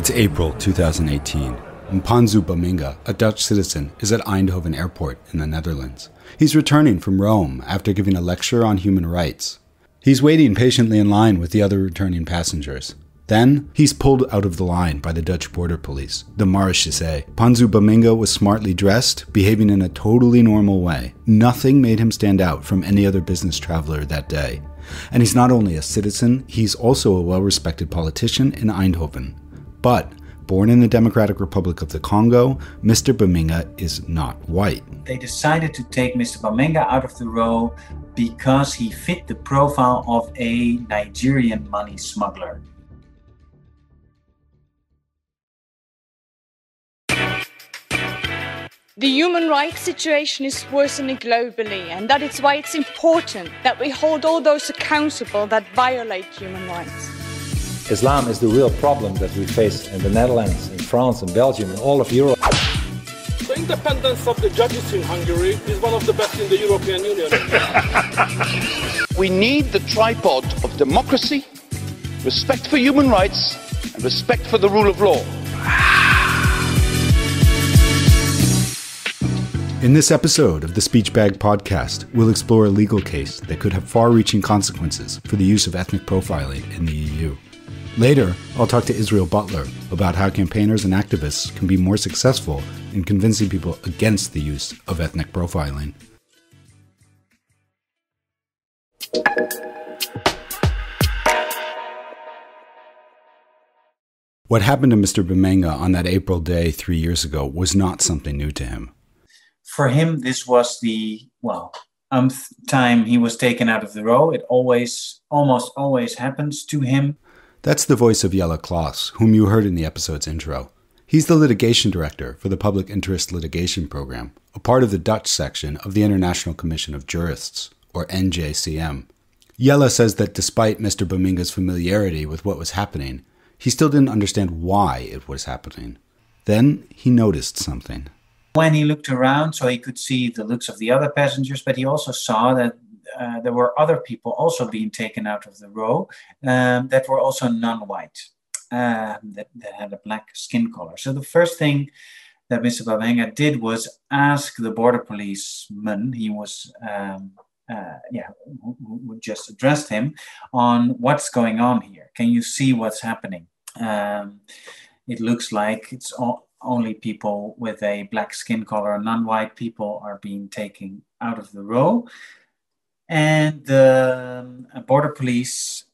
It's April 2018. Mpanzu Bamenga, a Dutch citizen, is at Eindhoven Airport in the Netherlands. He's returning from Rome after giving a lecture on human rights. He's waiting patiently in line with the other returning passengers. Then, he's pulled out of the line by the Dutch border police, the Marechaussee. Mpanzu Bamenga was smartly dressed, behaving in a totally normal way. Nothing made him stand out from any other business traveler that day. And he's not only a citizen, he's also a well-respected politician in Eindhoven. But, born in the Democratic Republic of the Congo, Mr. Bamenga is not white. They decided to take Mr. Bamenga out of the row because he fit the profile of a Nigerian money smuggler. The human rights situation is worsening globally, and that is why it's important that we hold all those accountable that violate human rights. Islam is the real problem that we face in the Netherlands, in France, in Belgium, in all of Europe. The independence of the judges in Hungary is one of the best in the European Union. We need the tripod of democracy, respect for human rights, and respect for the rule of law. In this episode of the Speechbag podcast, we'll explore a legal case that could have far-reaching consequences for the use of ethnic profiling in the EU. Later, I'll talk to Israel Butler about how campaigners and activists can be more successful in convincing people against the use of ethnic profiling. What happened to Mr. Bamenga on that April day 3 years ago was not something new to him. For him, this was the, well, time he was taken out of the row. It always, almost always happens to him. That's the voice of Jelle Klaas, whom you heard in the episode's intro. He's the litigation director for the Public Interest Litigation Program, a part of the Dutch section of the International Commission of Jurists, or NJCM. Jelle says that despite Mr. Bamenga's familiarity with what was happening, he still didn't understand why it was happening. Then he noticed something. When he looked around, so he could see the looks of the other passengers, but he also saw that there were other people also being taken out of the row that were also non-white, that had a black skin color. So the first thing that Mr. Bamenga did was ask the border policeman, he was, who just addressed him, on what's going on here. Can you see what's happening? It looks like it's all... Only people with a black skin color, non-white people, are being taken out of the row. And the border police,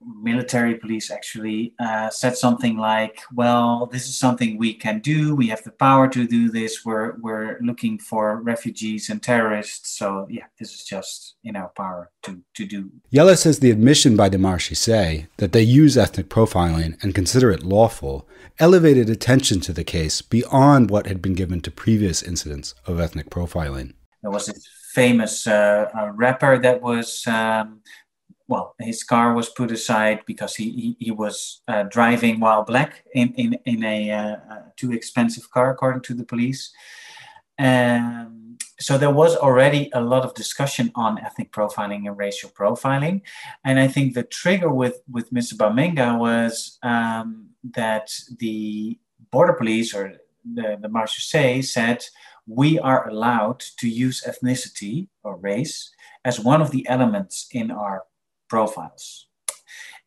military police actually, said something like, well, this is something we can do. We have the power to do this. We're looking for refugees and terrorists. So yeah, this is just in our power to do. Jelle says the admission by the Marechaussee that they use ethnic profiling and consider it lawful elevated attention to the case beyond what had been given to previous incidents of ethnic profiling. There was this famous rapper that was... Well, his car was put aside because he was driving while black in a too expensive car, according to the police. So there was already a lot of discussion on ethnic profiling and racial profiling. And I think the trigger with Mr. Bamenga was that the border police or the Marechaussee said, we are allowed to use ethnicity or race as one of the elements in our profiles.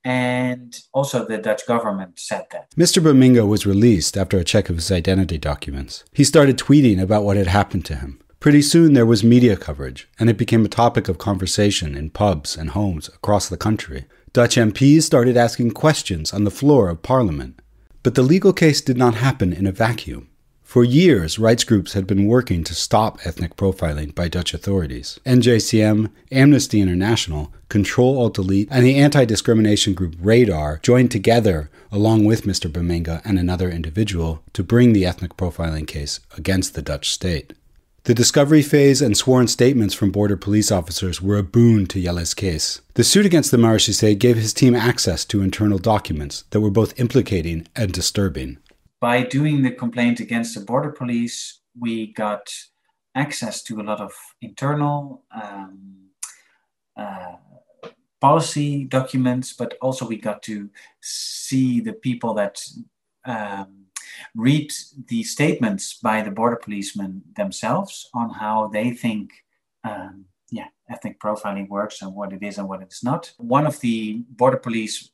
And also the Dutch government said that. Mr. Bamenga was released after a check of his identity documents. He started tweeting about what had happened to him. Pretty soon there was media coverage, and it became a topic of conversation in pubs and homes across the country. Dutch MPs started asking questions on the floor of parliament. But the legal case did not happen in a vacuum. For years, rights groups had been working to stop ethnic profiling by Dutch authorities. NJCM, Amnesty International, Control-Alt-Delete, and the anti-discrimination group Radar joined together, along with Mr. Bamenga and another individual, to bring the ethnic profiling case against the Dutch state. The discovery phase and sworn statements from border police officers were a boon to Jelle's case. The suit against the Marechaussee gave his team access to internal documents that were both implicating and disturbing. By doing the complaint against the border police, we got access to a lot of internal policy documents, but also we got to see the people that read the statements by the border policemen themselves on how they think ethnic profiling works and what it is and what it's not. One of the border police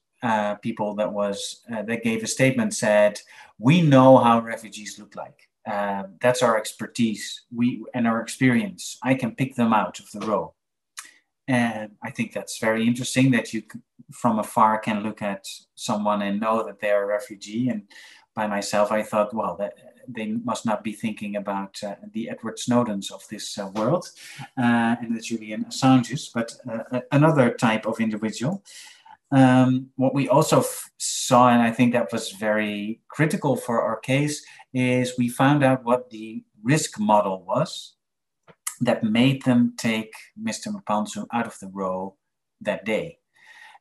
people that gave a statement said, "We know how refugees look like. That's our expertise and our experience. I can pick them out of the row." And I think that's very interesting that you from afar can look at someone and know that they're a refugee. And by myself, I thought, well, they must not be thinking about the Edward Snowdens of this world and the Julian Assanges, but another type of individual. What we also saw, and I think that was very critical for our case, is we found out what the risk model was that made them take Mr. Mpanzu out of the row that day.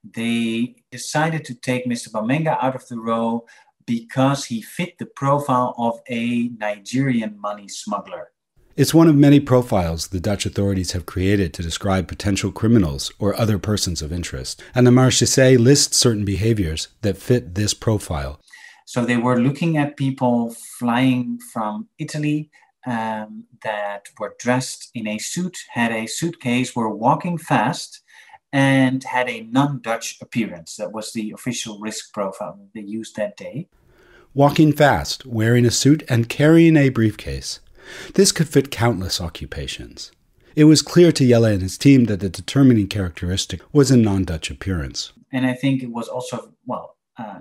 They decided to take Mr. Bamenga out of the row because he fit the profile of a Nigerian money smuggler. It's one of many profiles the Dutch authorities have created to describe potential criminals or other persons of interest. And the Marechaussee lists certain behaviors that fit this profile. So they were looking at people flying from Italy that were dressed in a suit, had a suitcase, were walking fast, and had a non-Dutch appearance. That was the official risk profile they used that day. Walking fast, wearing a suit, and carrying a briefcase. This could fit countless occupations. It was clear to Jelle and his team that the determining characteristic was a non-Dutch appearance. And I think it was also,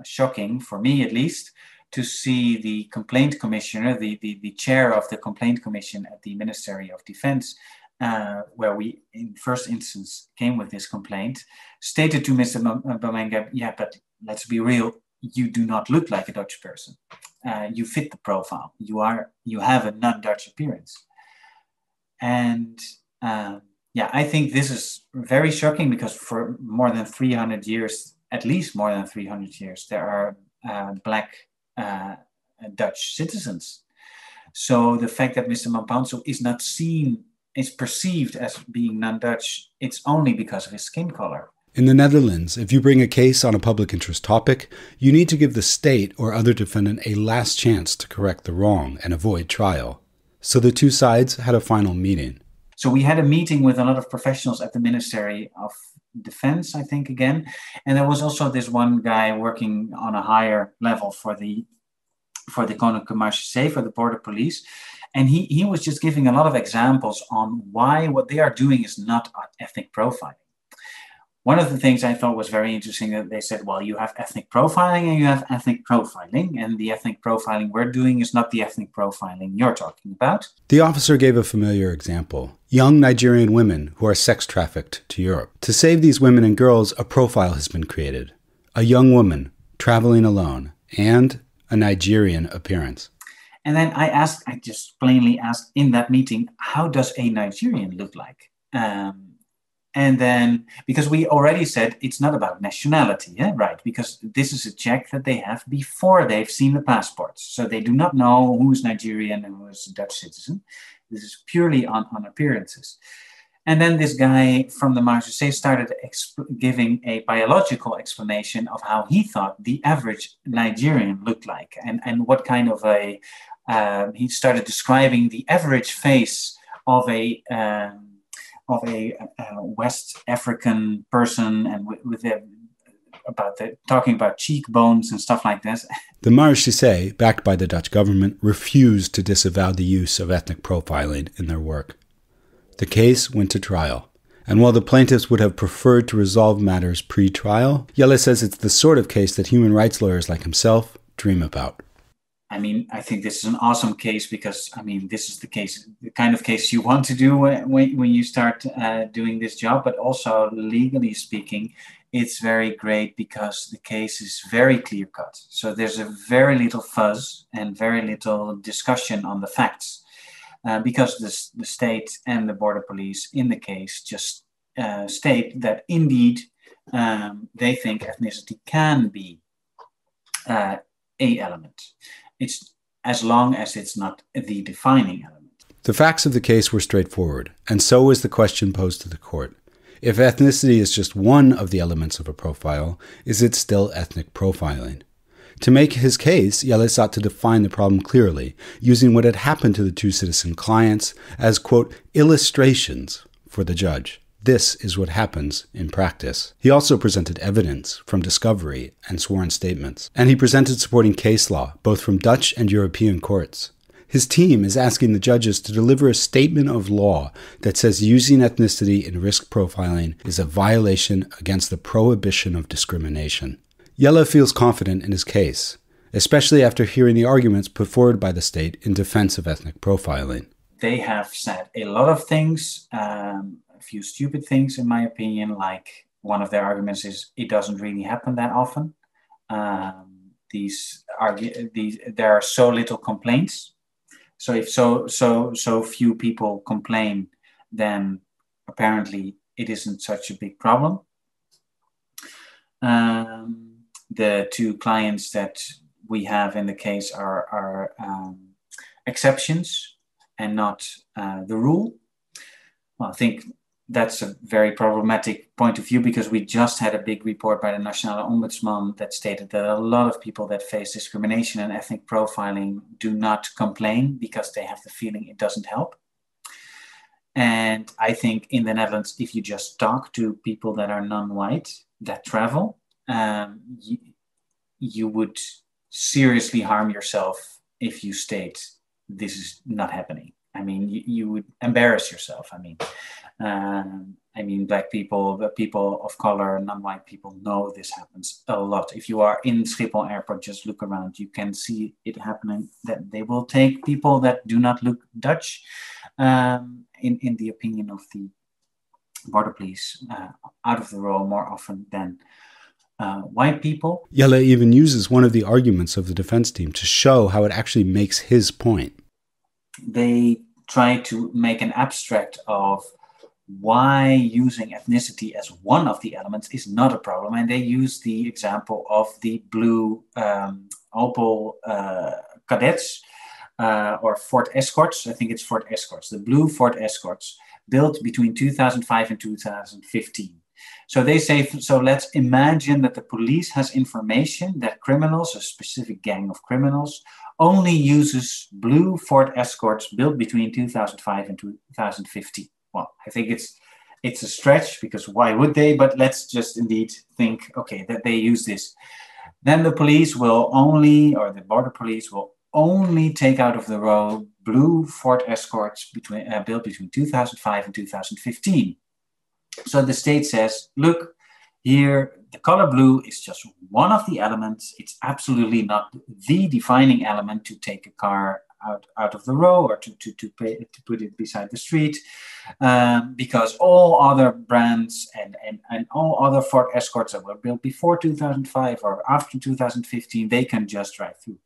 shocking, for me at least, to see the complaint commissioner, the chair of the complaint commission at the Ministry of Defence, where we, in first instance, came with this complaint, stated to Mr. Bamenga, "Yeah, but let's be real, you do not look like a Dutch person. You fit the profile. You have a non-Dutch appearance." And I think this is very shocking because for more than 300 years, at least more than 300 years, there are black Dutch citizens. So the fact that Mr. Mpanzu is not seen, is perceived as being non-Dutch, it's only because of his skin color. In the Netherlands, if you bring a case on a public interest topic, you need to give the state or other defendant a last chance to correct the wrong and avoid trial. So the two sides had a final meeting. So we had a meeting with a lot of professionals at the Ministry of Defense, I think, again. And there was also this one guy working on a higher level for the Koninklijke Marechaussee, for the border police. And he was just giving a lot of examples on why what they are doing is not ethnic profiling. One of the things I thought was very interesting that they said, well, you have ethnic profiling and you have ethnic profiling, and the ethnic profiling we're doing is not the ethnic profiling you're talking about. The officer gave a familiar example. Young Nigerian women who are sex trafficked to Europe. To save these women and girls, a profile has been created. A young woman traveling alone and a Nigerian appearance. And then I just plainly asked in that meeting, how does a Nigerian look like? And then, because we already said it's not about nationality, yeah? Right? Because this is a check that they have before they've seen the passports. So they do not know who is Nigerian and who is a Dutch citizen. This is purely on appearances. And then this guy from the Marechaussee started giving a biological explanation of how he thought the average Nigerian looked like and what kind of a... he started describing the average face of a West African person, and talking about cheekbones and stuff like this. The Marechaussee, backed by the Dutch government, refused to disavow the use of ethnic profiling in their work. The case went to trial, and while the plaintiffs would have preferred to resolve matters pre-trial, Jelle says it's the sort of case that human rights lawyers like himself dream about. I mean, I think this is an awesome case because, I mean, this is the kind of case you want to do when you start doing this job. But also, legally speaking, it's very great because the case is very clear-cut. So there's a very little fuzz and very little discussion on the facts because the state and the border police in the case just state that indeed they think ethnicity can be a element. It's as long as it's not the defining element. The facts of the case were straightforward, and so was the question posed to the court. If ethnicity is just one of the elements of a profile, is it still ethnic profiling? To make his case, Jelle sought to define the problem clearly, using what had happened to the two citizen clients as, quote, illustrations for the judge. This is what happens in practice. He also presented evidence from discovery and sworn statements. And he presented supporting case law, both from Dutch and European courts. His team is asking the judges to deliver a statement of law that says using ethnicity in risk profiling is a violation against the prohibition of discrimination. Jelle feels confident in his case, especially after hearing the arguments put forward by the state in defense of ethnic profiling. They have said a lot of things, a few stupid things in my opinion, like one of their arguments is it doesn't really happen that often. There are so little complaints. So if so few people complain, then apparently it isn't such a big problem. The two clients that we have in the case are exceptions and not the rule. Well, I think that's a very problematic point of view because we just had a big report by the National Ombudsman that stated that a lot of people that face discrimination and ethnic profiling do not complain because they have the feeling it doesn't help. And I think in the Netherlands, if you just talk to people that are non-white that travel, you would seriously harm yourself if you state this is not happening. I mean, you would embarrass yourself. I mean, black people, people of color, non-white people know this happens a lot. If you are in Schiphol Airport, just look around. You can see it happening that they will take people that do not look Dutch. In the opinion of the border police, out of the row more often than white people. Jelle even uses one of the arguments of the defense team to show how it actually makes his point. They try to make an abstract of why using ethnicity as one of the elements is not a problem. And they use the example of the blue Opel cadets or Ford Escorts. I think it's Ford Escorts, the blue Ford Escorts built between 2005 and 2015. So they say, so let's imagine that the police has information that criminals, a specific gang of criminals, only uses blue Ford Escorts built between 2005 and 2015. Well, I think it's a stretch because why would they? But let's just indeed think, okay, that they use this. Then the police will only, or the border police will only take out of the road blue Ford Escorts built between 2005 and 2015. So the state says, look, here, the color blue is just one of the elements. It's absolutely not the defining element to take a car out of the row or to put it beside the street, because all other brands and all other Ford Escorts that were built before 2005 or after 2015, they can just drive through.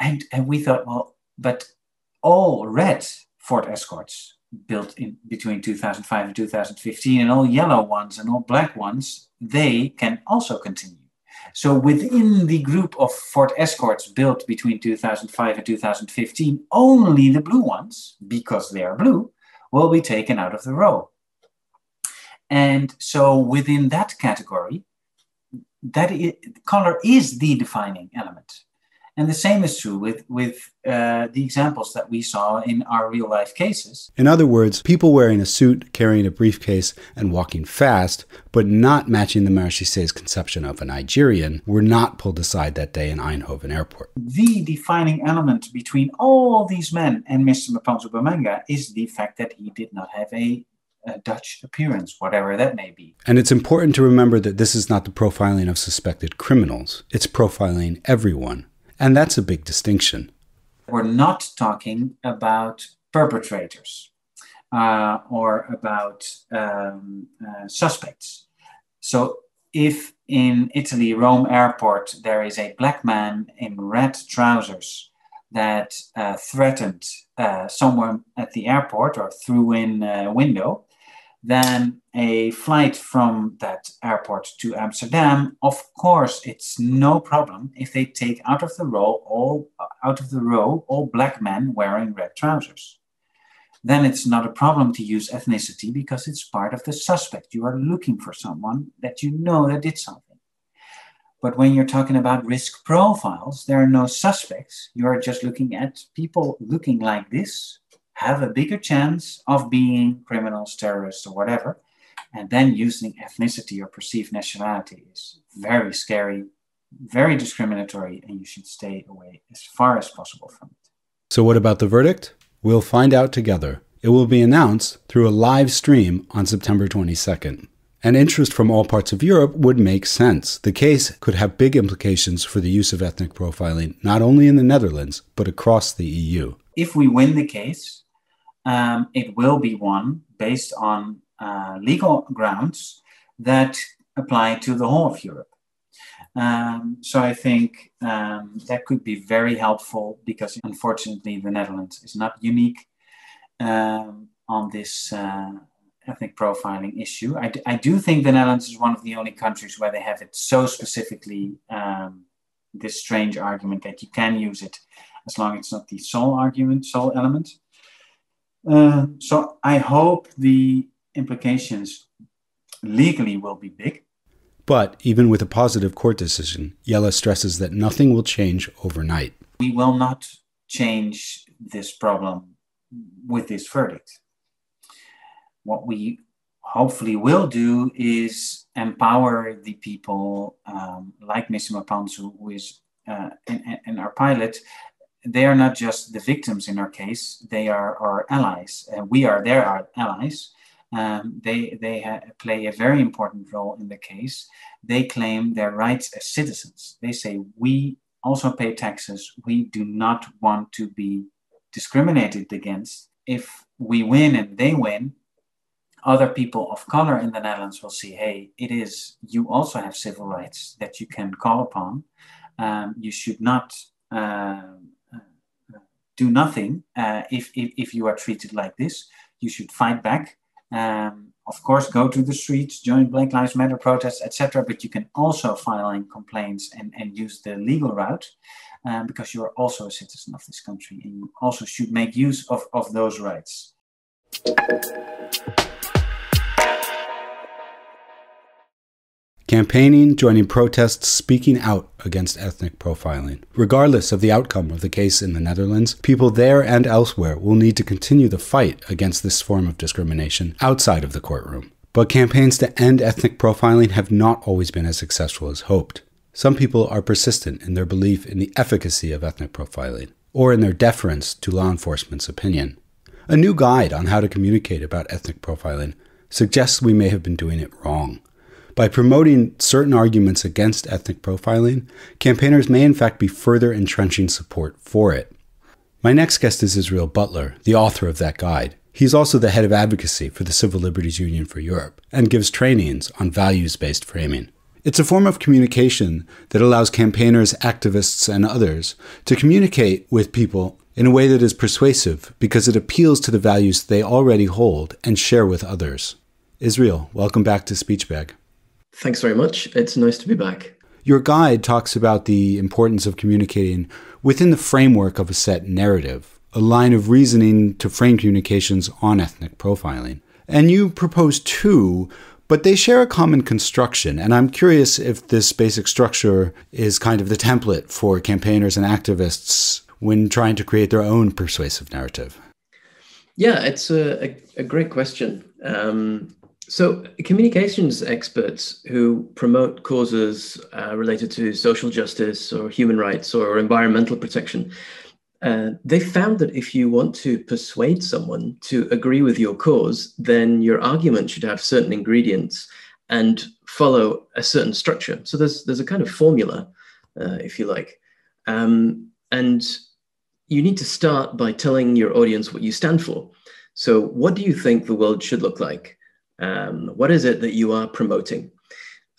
And we thought, well, but all red Ford Escorts built in between 2005 and 2015, and all yellow ones and all black ones, they can also continue. So within the group of Ford Escorts built between 2005 and 2015, only the blue ones, because they are blue, will be taken out of the row. And so within that category, that color is the defining element. And the same is true with the examples that we saw in our real-life cases. In other words, people wearing a suit, carrying a briefcase, and walking fast, but not matching the Marechissee's conception of a Nigerian, were not pulled aside that day in Eindhoven Airport. The defining element between all these men and Mr. Mpanzu Bamenga is the fact that he did not have a Dutch appearance, whatever that may be. And it's important to remember that this is not the profiling of suspected criminals. It's profiling everyone. And that's a big distinction. We're not talking about perpetrators or about suspects. So if in Italy, Rome Airport, there is a black man in red trousers that threatened someone at the airport or threw in a window, then a flight from that airport to Amsterdam, of course, it's no problem if they take out of the row all black men wearing red trousers. Then it's not a problem to use ethnicity because it's part of the suspect. You are looking for someone that you know that did something. But when you're talking about risk profiles, there are no suspects. You're just looking at people looking like this have a bigger chance of being criminals, terrorists, or whatever. And then using ethnicity or perceived nationality is very scary, very discriminatory, and you should stay away as far as possible from it. So what about the verdict? We'll find out together. It will be announced through a live stream on September 22nd. And interest from all parts of Europe would make sense. The case could have big implications for the use of ethnic profiling, not only in the Netherlands, but across the EU. If we win the case, it will be won based on legal grounds that apply to the whole of Europe. So I think that could be very helpful, because unfortunately the Netherlands is not unique on this ethnic profiling issue. I do think the Netherlands is one of the only countries where they have it so specifically, this strange argument that you can use it as long as it's not the sole argument, sole element. So I hope the implications legally will be big. But even with a positive court decision, Jelle stresses that nothing will change overnight. We will not change this problem with this verdict. What we hopefully will do is empower the people like Mr. Mpanzu, who is and our pilot. They are not just the victims in our case, they are our allies, and we are their allies. They play a very important role in the case. They claim their rights as citizens. They say, we also pay taxes. We do not want to be discriminated against. If we win and they win, other people of color in the Netherlands will see, hey, it is, you also have civil rights that you can call upon. You should not do nothing if you are treated like this. You should fight back. Of course, go to the streets, join Black Lives Matter protests, etc. But you can also file in complaints and use the legal route, because you're also a citizen of this country and you also should make use of those rights. Campaigning, joining protests, speaking out against ethnic profiling. Regardless of the outcome of the case in the Netherlands, people there and elsewhere will need to continue the fight against this form of discrimination outside of the courtroom. But campaigns to end ethnic profiling have not always been as successful as hoped. Some people are persistent in their belief in the efficacy of ethnic profiling, or in their deference to law enforcement's opinion. A new guide on how to communicate about ethnic profiling suggests we may have been doing it wrong. By promoting certain arguments against ethnic profiling, campaigners may in fact be further entrenching support for it. My next guest is Israel Butler, the author of that guide. He's also the head of advocacy for the Civil Liberties Union for Europe and gives trainings on values-based framing. It's a form of communication that allows campaigners, activists, and others to communicate with people in a way that is persuasive because it appeals to the values they already hold and share with others. Israel, welcome back to Speechbag. Thanks very much. It's nice to be back. Your guide talks about the importance of communicating within the framework of a set narrative, a line of reasoning to frame communications on ethnic profiling. And you propose two, but they share a common construction. And I'm curious if this basic structure is kind of the template for campaigners and activists when trying to create their own persuasive narrative. Yeah, it's a great question. So communications experts who promote causes related to social justice or human rights or environmental protection, they found that if you want to persuade someone to agree with your cause, then your argument should have certain ingredients and follow a certain structure. So there's a kind of formula, if you like. And you need to start by telling your audience what you stand for. So what do you think the world should look like? What is it that you are promoting?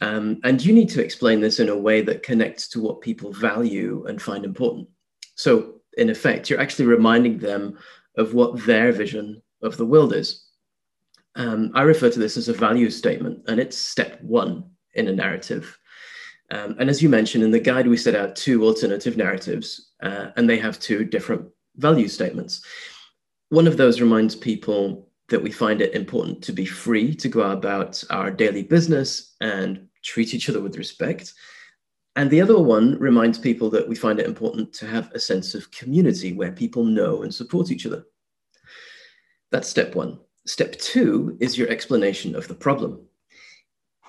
And you need to explain this in a way that connects to what people value and find important. So in effect, you're actually reminding them of what their vision of the world is. I refer to this as a value statement, and it's step one in a narrative. And as you mentioned, in the guide, we set out two alternative narratives, and they have two different value statements. One of those reminds people that we find it important to be free to go about our daily business and treat each other with respect. And the other one reminds people that we find it important to have a sense of community where people know and support each other. That's step one. Step two is your explanation of the problem.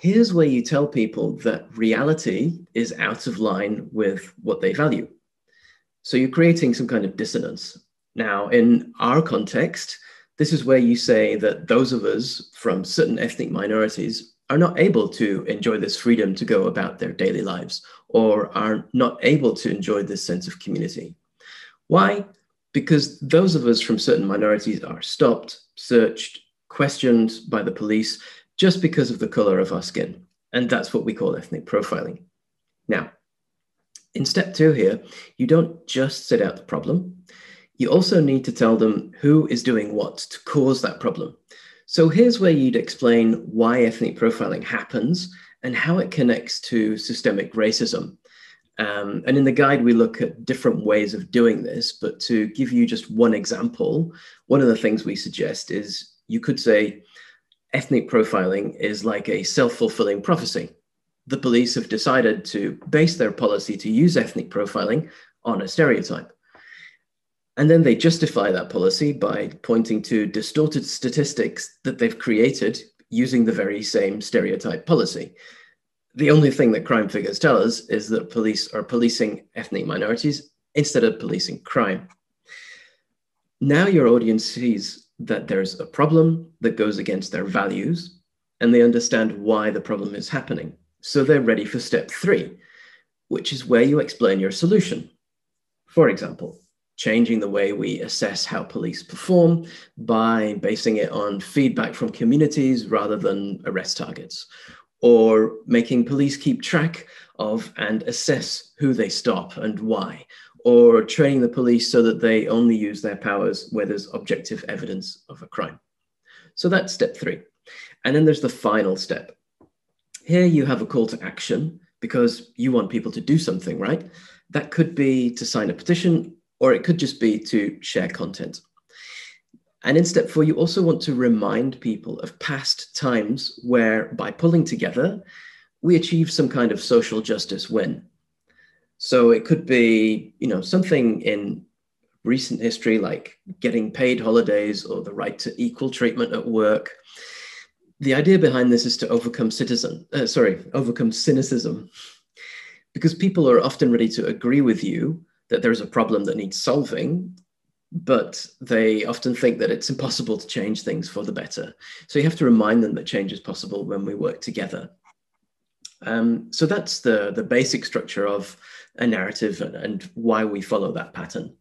Here's where you tell people that reality is out of line with what they value. So you're creating some kind of dissonance. Now, in our context, this is where you say that those of us from certain ethnic minorities are not able to enjoy this freedom to go about their daily lives, or are not able to enjoy this sense of community. Why? Because those of us from certain minorities are stopped, searched, questioned by the police just because of the color of our skin. And that's what we call ethnic profiling. Now, in step two here, you don't just set out the problem. You also need to tell them who is doing what to cause that problem. So here's where you'd explain why ethnic profiling happens and how it connects to systemic racism. And in the guide, we look at different ways of doing this, but to give you just one example, one of the things we suggest is you could say ethnic profiling is like a self-fulfilling prophecy. The police have decided to base their policy to use ethnic profiling on a stereotype. And then they justify that policy by pointing to distorted statistics that they've created using the very same stereotype policy. The only thing that crime figures tell us is that police are policing ethnic minorities instead of policing crime. Now your audience sees that there's a problem that goes against their values, and they understand why the problem is happening. So they're ready for step three, which is where you explain your solution. For example, changing the way we assess how police perform by basing it on feedback from communities rather than arrest targets, or making police keep track of and assess who they stop and why, or training the police so that they only use their powers where there's objective evidence of a crime. So that's step three. And then there's the final step. Here you have a call to action because you want people to do something, right? That could be to sign a petition, or it could just be to share content. And in step four, you also want to remind people of past times where, by pulling together, we achieved some kind of social justice win. So it could be, something in recent history, like getting paid holidays or the right to equal treatment at work. The idea behind this is to overcome cynicism, because people are often ready to agree with you that there's a problem that needs solving, but they often think that it's impossible to change things for the better. So you have to remind them that change is possible when we work together. So that's the basic structure of a narrative and why we follow that pattern.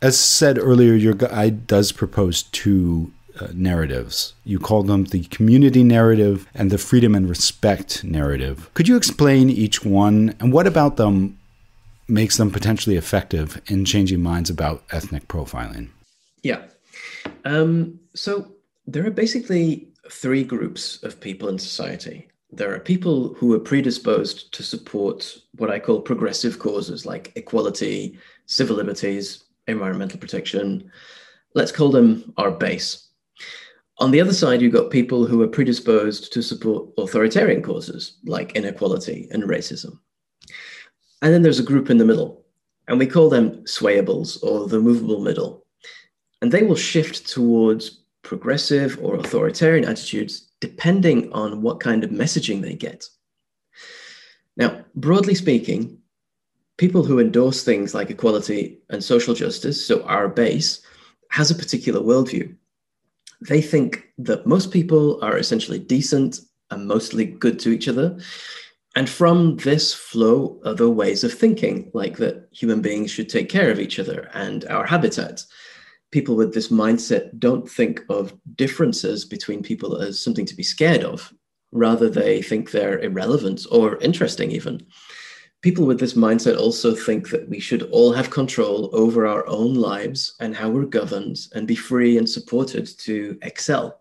As said earlier, your guide does propose two narratives. You call them the community narrative and the freedom and respect narrative. Could you explain each one, and what about them makes them potentially effective in changing minds about ethnic profiling? Yeah. So there are basically three groups of people in society. There are people who are predisposed to support what I call progressive causes like equality, civil liberties, environmental protection. Let's call them our base. On the other side, you've got people who are predisposed to support authoritarian causes like inequality and racism. And then there's a group in the middle, and we call them swayables, or the movable middle. And they will shift towards progressive or authoritarian attitudes depending on what kind of messaging they get. Now, broadly speaking, people who endorse things like equality and social justice, so our base, has a particular worldview. They think that most people are essentially decent and mostly good to each other. And from this flow other ways of thinking, like that human beings should take care of each other and our habitat. People with this mindset don't think of differences between people as something to be scared of. Rather, they think they're irrelevant or interesting even. People with this mindset also think that we should all have control over our own lives and how we're governed and be free and supported to excel.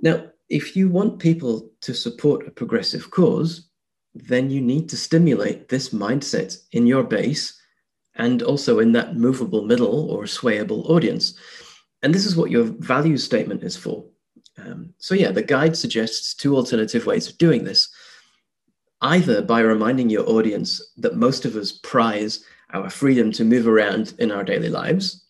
Now, if you want people to support a progressive cause, then you need to stimulate this mindset in your base and also in that movable middle or swayable audience. And this is what your values statement is for. So yeah, the guide suggests two alternative ways of doing this. either by reminding your audience that most of us prize our freedom to move around in our daily lives,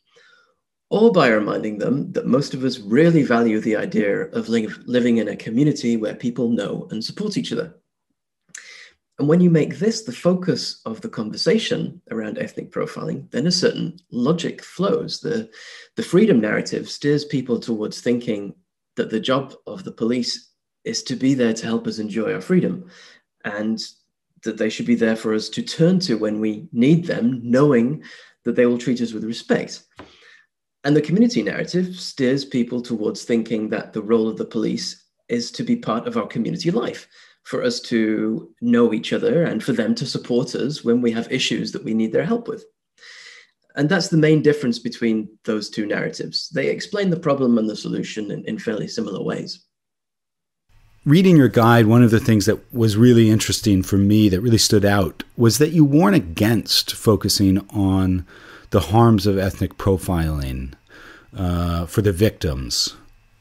or by reminding them that most of us really value the idea of living in a community where people know and support each other. And when you make this the focus of the conversation around ethnic profiling, then a certain logic flows. The freedom narrative steers people towards thinking that the job of the police is to be there to help us enjoy our freedom, and that they should be there for us to turn to when we need them, knowing that they will treat us with respect. And the community narrative steers people towards thinking that the role of the police is to be part of our community life, for us to know each other and for them to support us when we have issues that we need their help with. And that's the main difference between those two narratives. They explain the problem and the solution in fairly similar ways. Reading your guide, one of the things that was really interesting for me that really stood out was that you warn against focusing on the harms of ethnic profiling for the victims.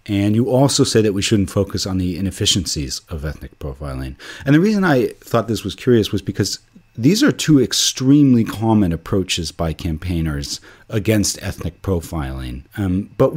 And you also say that we shouldn't focus on the inefficiencies of ethnic profiling. And the reason I thought this was curious was because these are two extremely common approaches by campaigners against ethnic profiling. But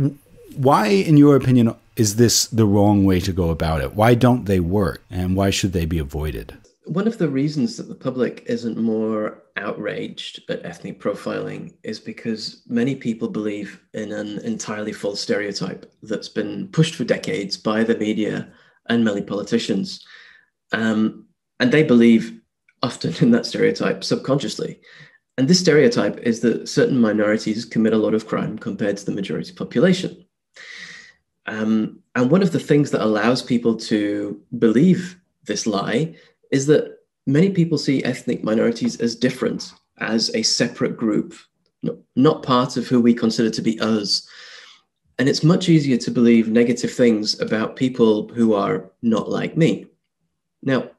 why, in your opinion, is this the wrong way to go about it? Why don't they work, and why should they be avoided? One of the reasons that the public isn't more outraged at ethnic profiling is because many people believe in an entirely false stereotype that's been pushed for decades by the media and many politicians. And they believe often in that stereotype subconsciously. And this stereotype is that certain minorities commit a lot of crime compared to the majority population. And one of the things that allows people to believe this lie is that many people see ethnic minorities as different, as a separate group, not part of who we consider to be us. And it's much easier to believe negative things about people who are not like me. Now,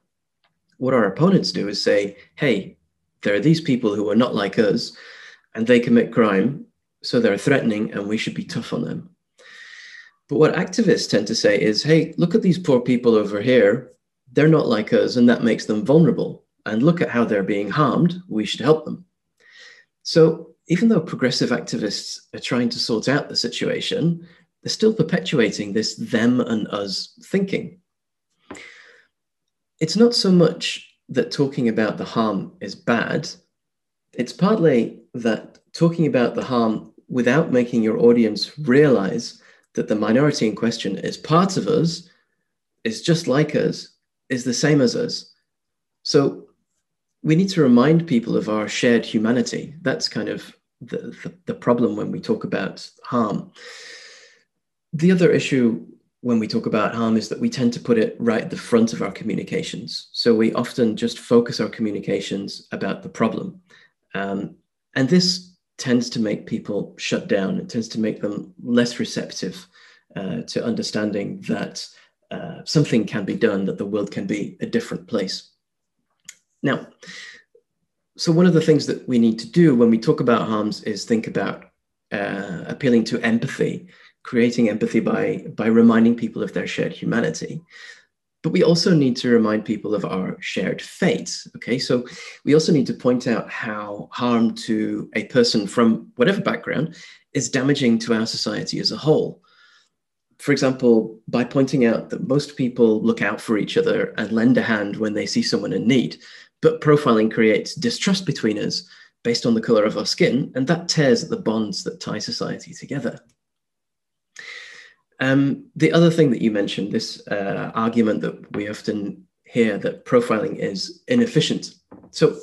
what our opponents do is say, hey, there are these people who are not like us, and they commit crime, so they're threatening, and we should be tough on them. But what activists tend to say is, hey, look at these poor people over here. They're not like us, and that makes them vulnerable. And look at how they're being harmed. We should help them. So even though progressive activists are trying to sort out the situation, they're still perpetuating this them and us thinking. It's not so much that talking about the harm is bad. It's partly that talking about the harm without making your audience realize that the minority in question is part of us, is just like us, is the same as us. So we need to remind people of our shared humanity. That's kind of the problem when we talk about harm. The other issue when we talk about harm is that we tend to put it right at the front of our communications. So we often just focus our communications about the problem. And this tends to make people shut down. It tends to make them less receptive to understanding that something can be done, that the world can be a different place. Now, so one of the things that we need to do when we talk about harms is think about appealing to empathy, creating empathy by reminding people of their shared humanity. But we also need to remind people of our shared fate, okay? So we also need to point out how harm to a person from whatever background is damaging to our society as a whole. For example, by pointing out that most people look out for each other and lend a hand when they see someone in need, but profiling creates distrust between us based on the color of our skin, and that tears at the bonds that tie society together. The other thing that you mentioned, this argument that we often hear that profiling is inefficient. So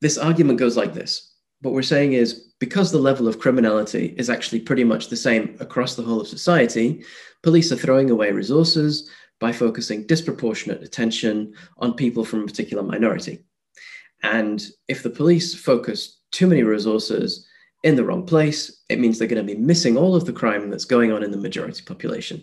this argument goes like this. What we're saying is, because the level of criminality is actually pretty much the same across the whole of society, police are throwing away resources by focusing disproportionate attention on people from a particular minority. And if the police focus too many resources in the wrong place, it means they're going to be missing all of the crime that's going on in the majority population.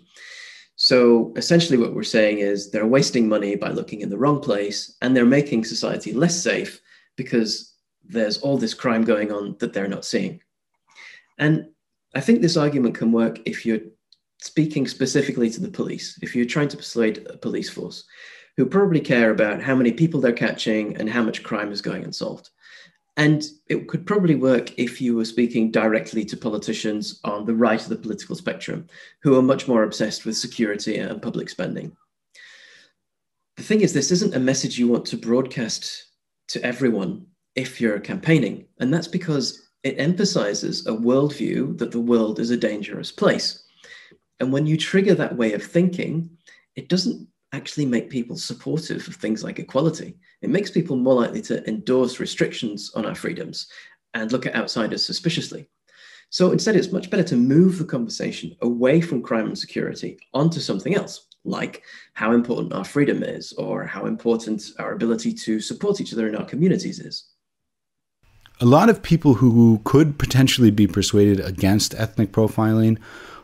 So essentially what we're saying is they're wasting money by looking in the wrong place, and they're making society less safe because there's all this crime going on that they're not seeing. And I think this argument can work if you're speaking specifically to the police, if you're trying to persuade a police force. who probably care about how many people they're catching and how much crime is going unsolved. And it could probably work if you were speaking directly to politicians on the right of the political spectrum, who are much more obsessed with security and public spending. The thing is, this isn't a message you want to broadcast to everyone if you're campaigning. And that's because it emphasizes a worldview that the world is a dangerous place. And when you trigger that way of thinking, it doesn't actually make people supportive of things like equality. It makes people more likely to endorse restrictions on our freedoms and look at outsiders suspiciously. So instead, it's much better to move the conversation away from crime and security onto something else, like how important our freedom is, or how important our ability to support each other in our communities is. A lot of people who could potentially be persuaded against ethnic profiling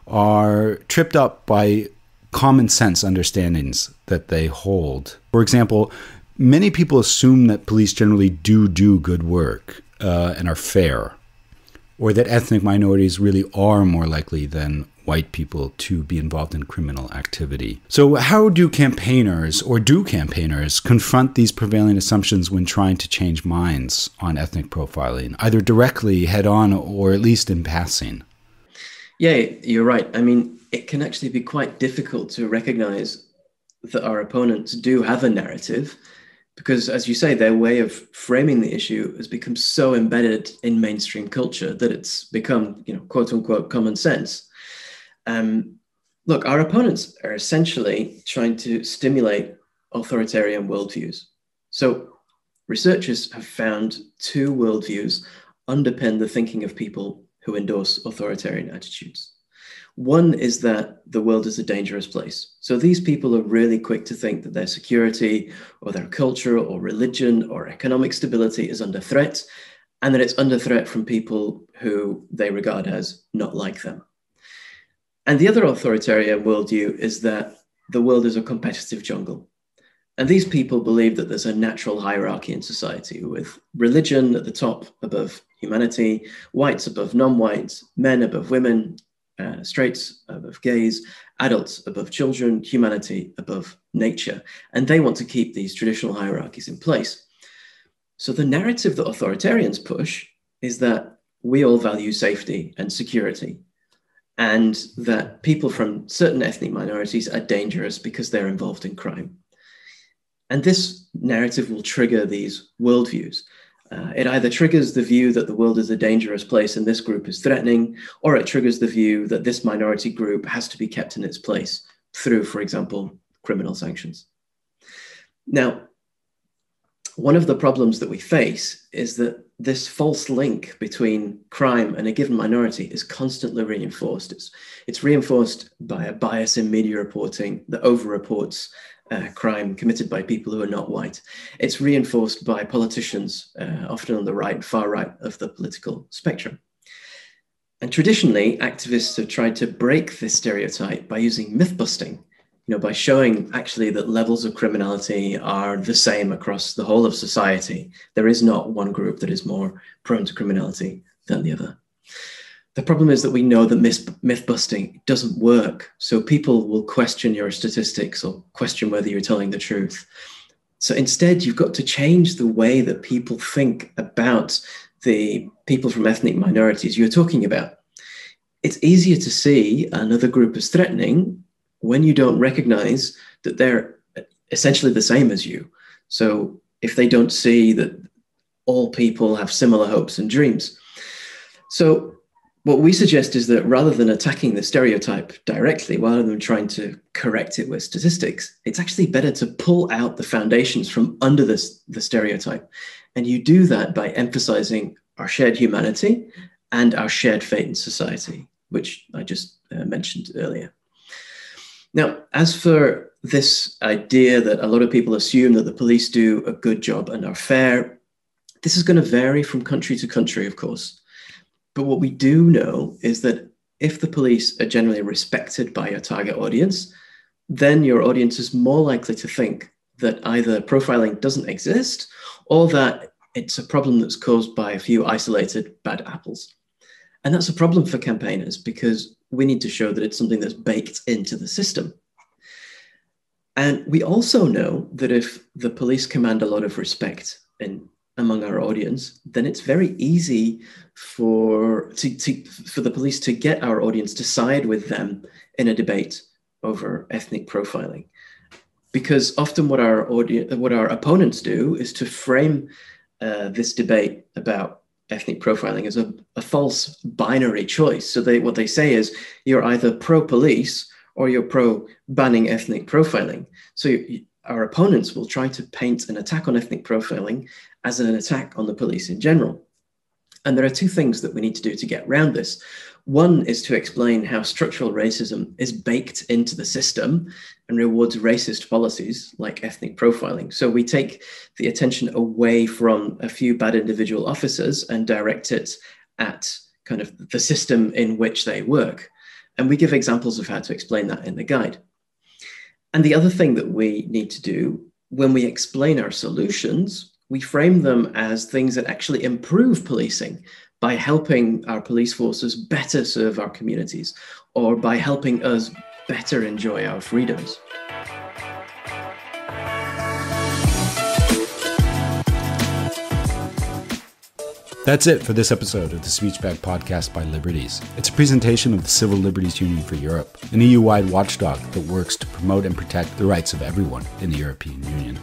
are tripped up by common sense understandings that they hold. For example, many people assume that police generally do good work and are fair, or that ethnic minorities really are more likely than white people to be involved in criminal activity. So how do campaigners, or do campaigners, confront these prevailing assumptions when trying to change minds on ethnic profiling, either directly, head-on, or at least in passing? Yeah, you're right. I mean, it can actually be quite difficult to recognize that our opponents do have a narrative, because, as you say, their way of framing the issue has become so embedded in mainstream culture that it's become, you know, quote unquote, common sense. Look, our opponents are essentially trying to stimulate authoritarian worldviews. So researchers have found two worldviews underpin the thinking of people who endorse authoritarian attitudes. One is that the world is a dangerous place. So these people are really quick to think that their security or their culture or religion or economic stability is under threat, and that it's under threat from people who they regard as not like them. And the other authoritarian worldview is that the world is a competitive jungle. And these people believe that there's a natural hierarchy in society, with religion at the top above humanity, whites above non-whites, men above women, straights above gays, adults above children, humanity above nature. And they want to keep these traditional hierarchies in place. So the narrative that authoritarians push is that we all value safety and security, and that people from certain ethnic minorities are dangerous because they're involved in crime. And this narrative will trigger these worldviews. It either triggers the view that the world is a dangerous place and this group is threatening, or it triggers the view that this minority group has to be kept in its place through, for example, criminal sanctions. Now, one of the problems that we face is that this false link between crime and a given minority is constantly reinforced. It's reinforced by a bias in media reporting that overreports crime committed by people who are not white. It's reinforced by politicians, often on the right, far right of the political spectrum. And traditionally, activists have tried to break this stereotype by using myth-busting, by showing actually that levels of criminality are the same across the whole of society. There is not one group that is more prone to criminality than the other. The problem is that we know that myth-busting doesn't work. So people will question your statistics or question whether you're telling the truth. So instead, you've got to change the way that people think about the people from ethnic minorities you're talking about. It's easier to see another group as threatening when you don't recognize that they're essentially the same as you. So if they don't see that all people have similar hopes and dreams. So what we suggest is that rather than attacking the stereotype directly, rather than trying to correct it with statistics, it's actually better to pull out the foundations from under the stereotype. And you do that by emphasizing our shared humanity and our shared fate in society, which I just mentioned earlier. Now, as for this idea that a lot of people assume that the police do a good job and are fair, this is going to vary from country to country, of course. But what we do know is that if the police are generally respected by your target audience, then your audience is more likely to think that either profiling doesn't exist or that it's a problem that's caused by a few isolated bad apples. And that's a problem for campaigners, because we need to show that it's something that's baked into the system. And we also know that if the police command a lot of respect among our audience, then it's very easy for the police to get our audience to side with them in a debate over ethnic profiling. Because often what our opponents do is to frame this debate about ethnic profiling as a false binary choice. So what they say is, you're either pro-police or you're pro-banning ethnic profiling. So our opponents will try to paint an attack on ethnic profiling as an attack on the police in general. And there are two things that we need to do to get around this. One is to explain how structural racism is baked into the system and rewards racist policies like ethnic profiling. So we take the attention away from a few bad individual officers and direct it at kind of the system in which they work. And we give examples of how to explain that in the guide. And the other thing that we need to do when we explain our solutions, we frame them as things that actually improve policing by helping our police forces better serve our communities or by helping us better enjoy our freedoms. That's it for this episode of the Speechbag podcast by Liberties. It's a presentation of the Civil Liberties Union for Europe, an EU-wide watchdog that works to promote and protect the rights of everyone in the European Union.